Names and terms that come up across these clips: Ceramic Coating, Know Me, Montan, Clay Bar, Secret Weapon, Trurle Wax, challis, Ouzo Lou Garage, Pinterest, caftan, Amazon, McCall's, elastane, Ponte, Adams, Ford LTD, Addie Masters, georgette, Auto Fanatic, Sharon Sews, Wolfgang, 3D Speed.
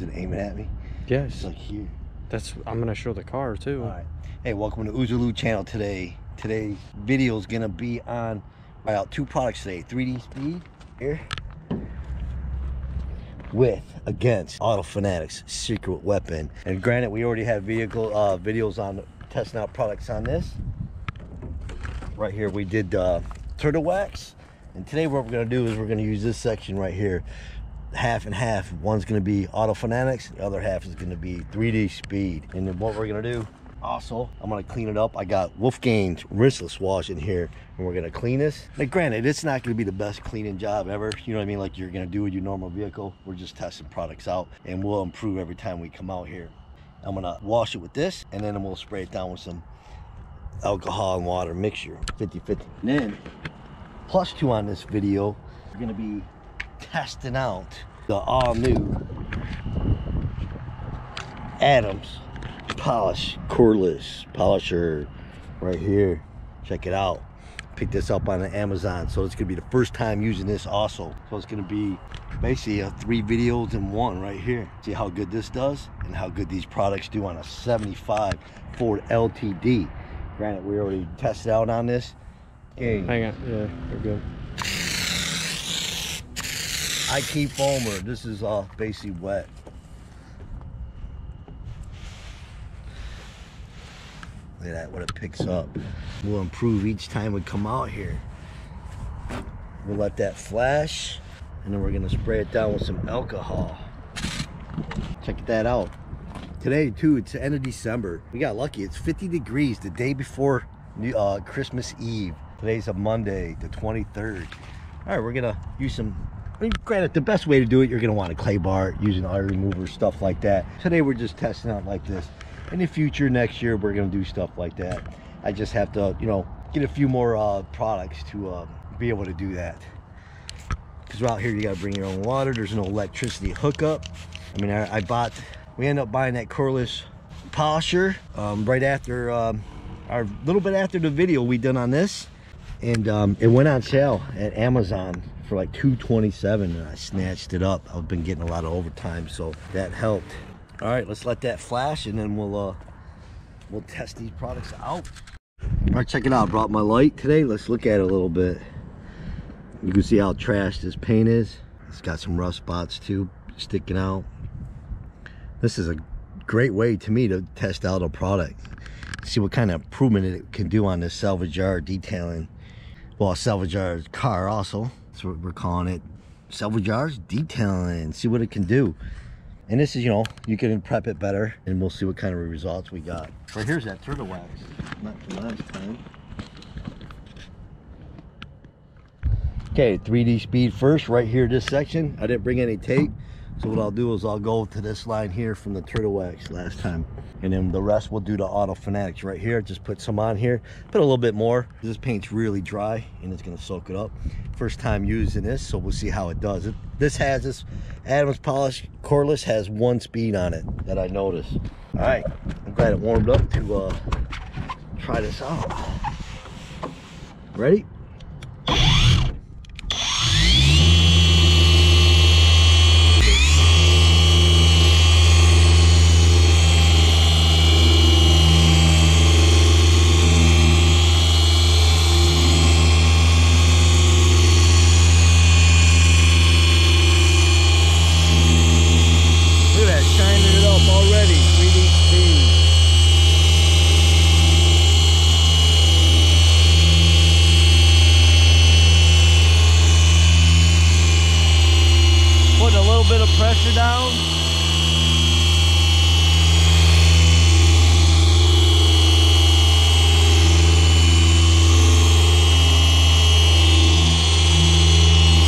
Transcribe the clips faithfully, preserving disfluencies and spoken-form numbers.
comes and aiming at me. Yes. It's like here. That's, I'm going to show the car too. All right. Hey, welcome to Ouzo Lou channel today. Today's video is going to be on about two products today. three D Speed here with against Auto Fanatic's secret weapon. And granted, we already have vehicle uh, videos on testing out products on this. Right here we did uh, Trurle Wax. And today what we're going to do is we're going to use this section right here. Half and half. One's going to be Auto Fanatics, the other half is going to be three D Speed. And then what we're going to do, also, I'm going to clean it up. I got Wolfgang's wristless wash in here, and we're going to clean this. Now, granted, it's not going to be the best cleaning job ever. You know what I mean? Like you're going to do with your normal vehicle. We're just testing products out, and we'll improve every time we come out here. I'm going to wash it with this, and then we'll spray it down with some alcohol and water mixture, fifty fifty. And then, plus two on this video, we're going to be testing out the all-new Adams polish cordless polisher right here. Check it out. Picked this up on Amazon, so it's gonna be the first time using this also. So it's gonna be basically a three videos in one right here. See how good this does and how good these products do on a seventy-five Ford L T D. Granted, we already tested out on this. Hey, hang on. Yeah, we're good. I keep foamer. This is uh, basically wet. Look at that, what it picks up. We'll improve each time we come out here. We'll let that flash, and then we're gonna spray it down with some alcohol. Check that out. Today too, it's the end of December. We got lucky, it's fifty degrees the day before uh, Christmas Eve. Today's a Monday, the twenty-third. All right, we're gonna use some. I mean, granted, the best way to do it, you're gonna want a clay bar, using eye remover, stuff like that. Today we're just testing out like this. In the future, next year, we're gonna do stuff like that. I just have to, you know, get a few more uh, products to uh, be able to do that. Because out here, you gotta bring your own water. There's no electricity hookup. I mean, I, I bought, we ended up buying that cordless polisher um, right after, um, our little bit after the video we done on this. And um, it went on sale at Amazon for like two twenty-seven, and I snatched it up. I've been getting a lot of overtime, so that helped. All right, let's let that flash, and then we'll uh we'll test these products out. All right, check it out. I brought my light today. Let's look at it a little bit. You can see how trashed this paint is. It's got some rough spots too sticking out. This is a great way to me to test out a product, see what kind of improvement it can do on this salvage yard detailing, well, salvage yard car also. That's what we're calling it, salvage yards detailing. See what it can do. And this is, you know, you can prep it better, and we'll see what kind of results we got. So here's that Trurle Wax, not from last time. Okay, three D Speed first, right here, this section. I didn't bring any tape, so what I'll do is I'll go to this line here from the Trurle Wax last time, and then the rest we'll do to Auto Fanatics right here. Just put some on here, put a little bit more. This paint's really dry, and it's gonna soak it up. First time using this, so we'll see how it does. It, this has this Adams polish cordless has one speed on it that I noticed. All right, I'm glad it warmed up to uh, try this out. Ready? Pressure down.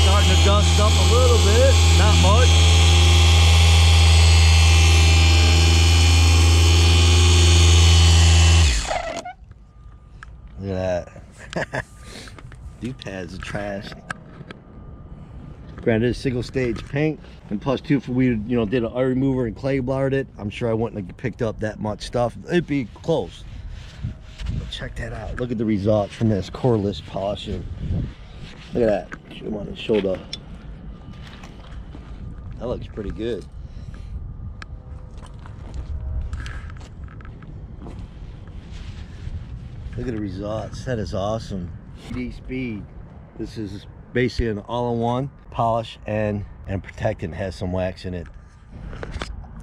Starting to dust up a little bit, not much. Look at that. These pads are trash. Granted, it's single stage paint, and plus two, if we, you know, did an eye remover and clay barred it, I'm sure I wouldn't have picked up that much stuff. It'd be close. But check that out. Look at the results from this cordless polishing. Look at that. Should want to show the. That looks pretty good. Look at the results. That is awesome. three D Speed. This is basically an all-in-one polish and and protect, and has some wax in it.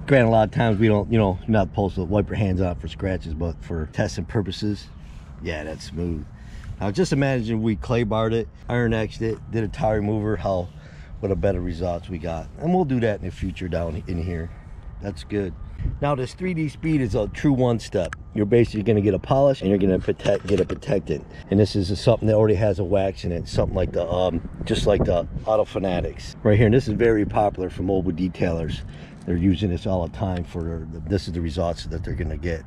Granted, a lot of times we don't, you know, you're not supposed to wipe your hands out for scratches, but for testing purposes, yeah, that's smooth. Now just imagine we clay barred it, iron axed it, did a tire remover, how what a better results we got. And we'll do that in the future down in here. That's good. Now this three D Speed is a true one step. You're basically going to get a polish and you're going to protect, get it protected. And this is a, something that already has a wax in it, something like the, um, just like the Auto Fanatics. Right here, and this is very popular for mobile detailers. They're using this all the time for their, this is the results that they're going to get.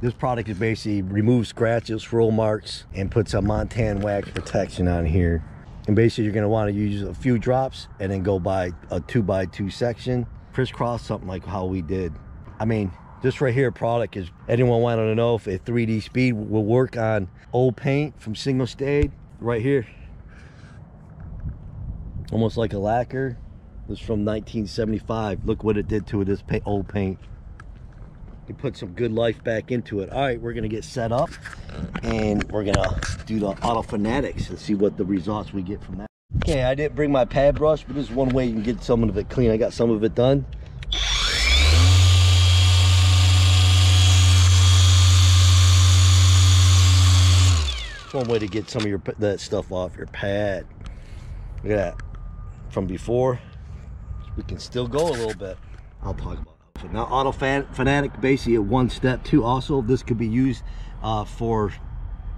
This product is basically removes scratches, roll marks, and puts a Montan wax protection on here. And basically you're going to want to use a few drops and then go by a two by two section. Crisscross, something like how we did. I mean, this right here product is, anyone wanted to know if a three D Speed will work on old paint from single stain, right here. Almost like a lacquer. This is from nineteen seventy-five. Look what it did to this paint, old paint. You put some good life back into it. All right, we're gonna get set up and we're gonna do the Auto Fanatics and see what the results we get from that. Okay, I didn't bring my pad brush, but this is one way you can get some of it clean. I got some of it done. It's one way to get some of your that stuff off your pad. Look at that. From before, we can still go a little bit. I'll talk about it. So now Auto Fanatic, basically at one step too. Also, this could be used uh, for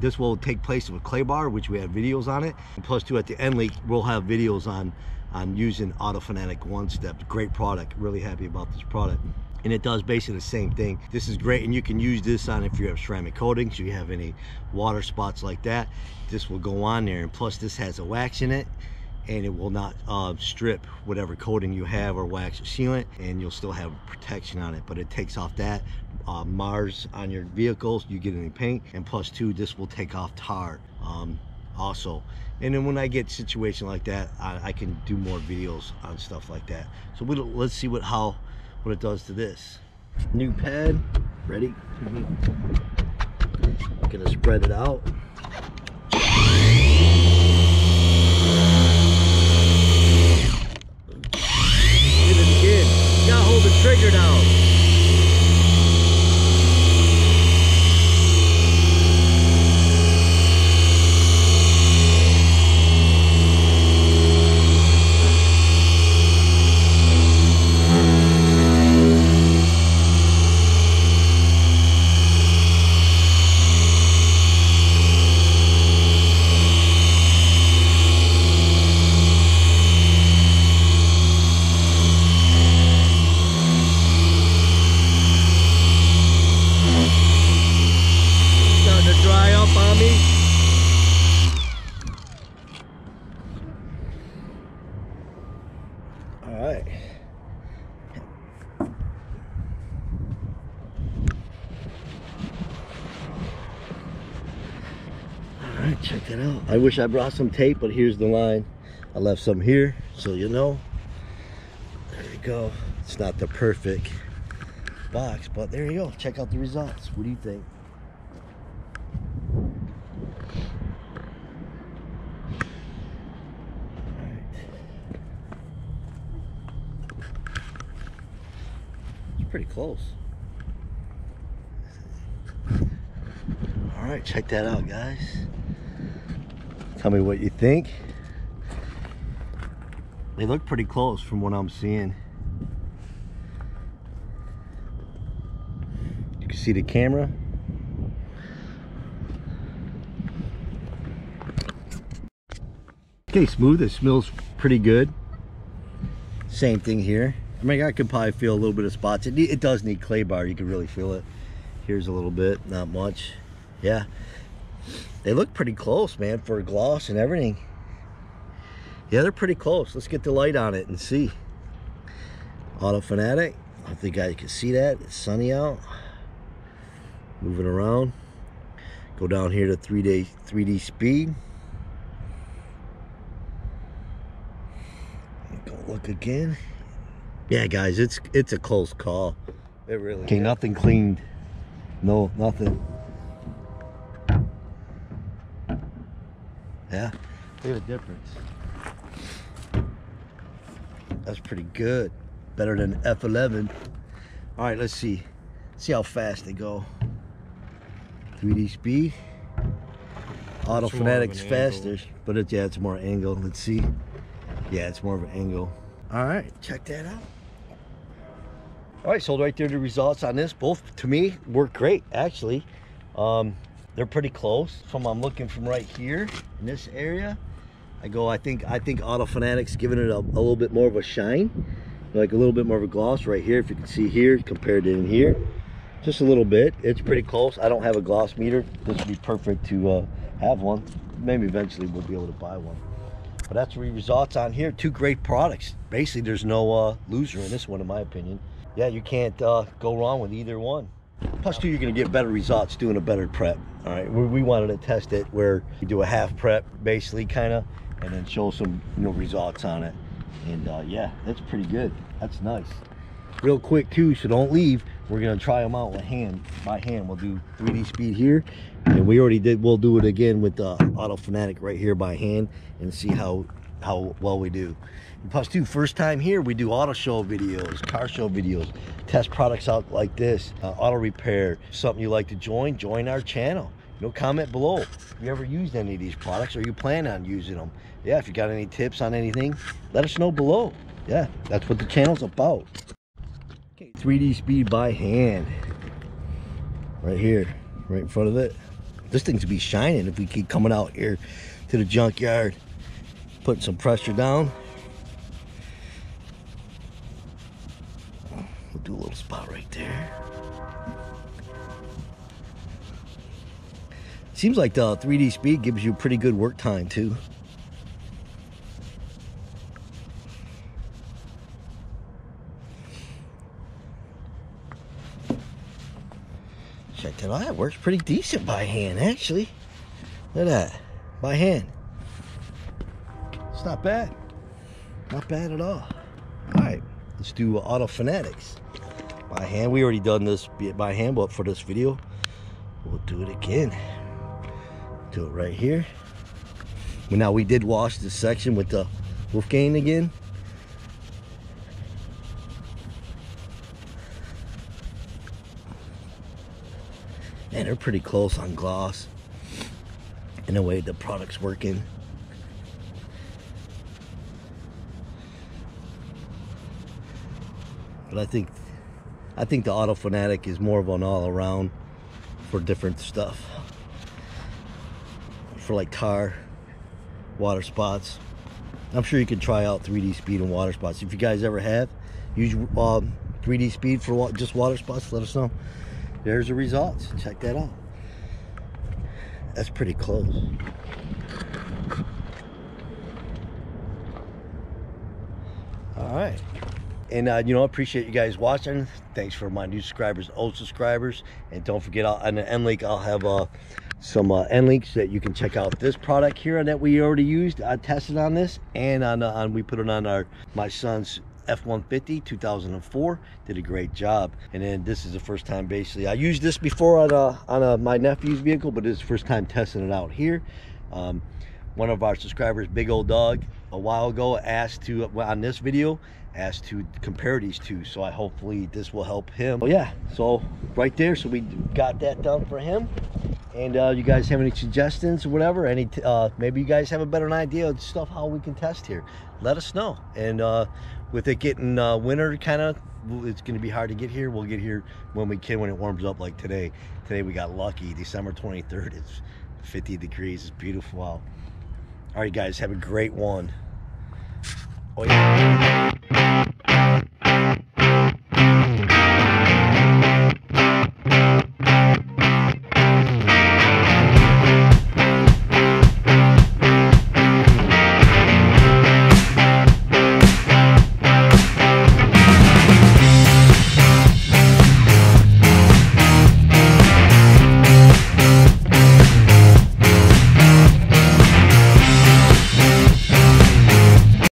this will take place with clay bar, which we have videos on it. And plus two, at the end link, we'll have videos on, on using Auto Fanatic One Step. Great product, really happy about this product. And it does basically the same thing. This is great, and you can use this on if you have ceramic coatings, you have any water spots like that. This will go on there, and plus this has a wax in it, and it will not uh, strip whatever coating you have or wax or sealant, and you'll still have protection on it, but it takes off that uh, Mars on your vehicles, you get any paint, and plus two, this will take off tar um, also. And then when I get situation like that, I, I can do more videos on stuff like that. So we let's see what how what it does to this. New pad, ready? Mm-hmm. I'm gonna spread it out. The trigger down. Check that out. I wish I brought some tape, but here's the line. I left some here, so you know. There you go. It's not the perfect box, but there you go. Check out the results. What do you think? All right. It's pretty close. All right, check that out, guys. Tell me what you think. They look pretty close from what I'm seeing. You can see the camera. Okay, smooth. It smells pretty good. Same thing here. I mean, I can probably feel a little bit of spots. It, it does need clay bar. You can really feel it. Here's a little bit, not much. Yeah. They look pretty close, man, for gloss and everything. Yeah, they're pretty close. Let's get the light on it and see. Auto Fanatic. I think I can see that. It's sunny out. Moving around. Go down here to three D Speed. Go look again. Yeah, guys, it's it's a close call. It really. Okay, nothing cleaned. No, nothing. Yeah, look at the difference. That's pretty good. Better than F eleven. All right, let's see. See how fast they go. three D Speed. Auto Fanatic's faster, but it, yeah, it's more angle. Let's see. Yeah, it's more of an angle. All right, check that out. All right, so right there, the results on this, both to me were great, actually. Um, they're pretty close. So I'm looking from right here in this area. I go, I think, I think Auto Fanatic's giving it a, a little bit more of a shine, like a little bit more of a gloss right here. If you can see here compared to in here, just a little bit. It's pretty close. I don't have a gloss meter. This would be perfect to uh, have one. Maybe eventually we'll be able to buy one. But that's the results on here. Two great products. Basically, there's no uh, loser in this one, in my opinion. Yeah, you can't uh, go wrong with either one. Plus, two, you're going to get better results doing a better prep. All right, we, we wanted to test it where you do a half prep, basically, kind of, and then show some, you know, results on it. And uh, yeah, that's pretty good. That's nice. Real quick too, so don't leave. We're gonna try them out with hand by hand. We'll do three D Speed here, and we already did. We'll do it again with uh, Auto Fanatic right here by hand, and see how how well we do. And plus two, first time here, we do auto show videos, car show videos, test products out like this, uh, auto repair. Something you like to join? Join our channel. You know, comment below if you ever used any of these products or you plan on using them. Yeah, if you got any tips on anything, let us know below. Yeah, that's what the channel's about. Okay, three D Speed by hand. Right here, right in front of it. This thing's be shining if we keep coming out here to the junkyard, putting some pressure down. We'll do a little spot right there. Seems like the three D Speed gives you pretty good work time too. Check that out. It works pretty decent by hand, actually. Look at that. By hand. It's not bad. Not bad at all. Alright, let's do Auto Fanatics. By hand. We already done this by hand, but for this video, we'll do it again. Do it right here. Well, now we did wash this section with the Wolfgang again. And they're pretty close on gloss. In a way, the product's working. But I think, I think the Auto Fanatic is more of an all-around for different stuff. For like tar, water spots. I'm sure you can try out three D Speed and water spots. If you guys ever have use um, three D Speed for wa just water spots, let us know. There's the results. Check that out. That's pretty close. All right. And, uh, you know, I appreciate you guys watching. Thanks for my new subscribers, old subscribers. And don't forget, I'll, on the end link, I'll have uh, some uh, end links that you can check out this product here that we already used. I tested on this, and on, uh, on we put it on our my son's F one fifty two thousand four. Did a great job. And then this is the first time, basically. I used this before on, a, on a, my nephew's vehicle, but it's the first time testing it out here. Um, one of our subscribers, Big Old Dog, a while ago asked to, on this video, asked to compare these two, so I hopefully this will help him. Oh yeah, so right there, so we got that done for him. And uh, you guys have any suggestions or whatever, any uh, maybe you guys have a better idea of stuff how we can test here, let us know. And uh, with it getting uh, winter, kind of, it's going to be hard to get here. We'll get here when we can, when it warms up, like today. Today we got lucky, December twenty-third, it's fifty degrees, it's beautiful out. All right guys, have a great one. Oh yeah.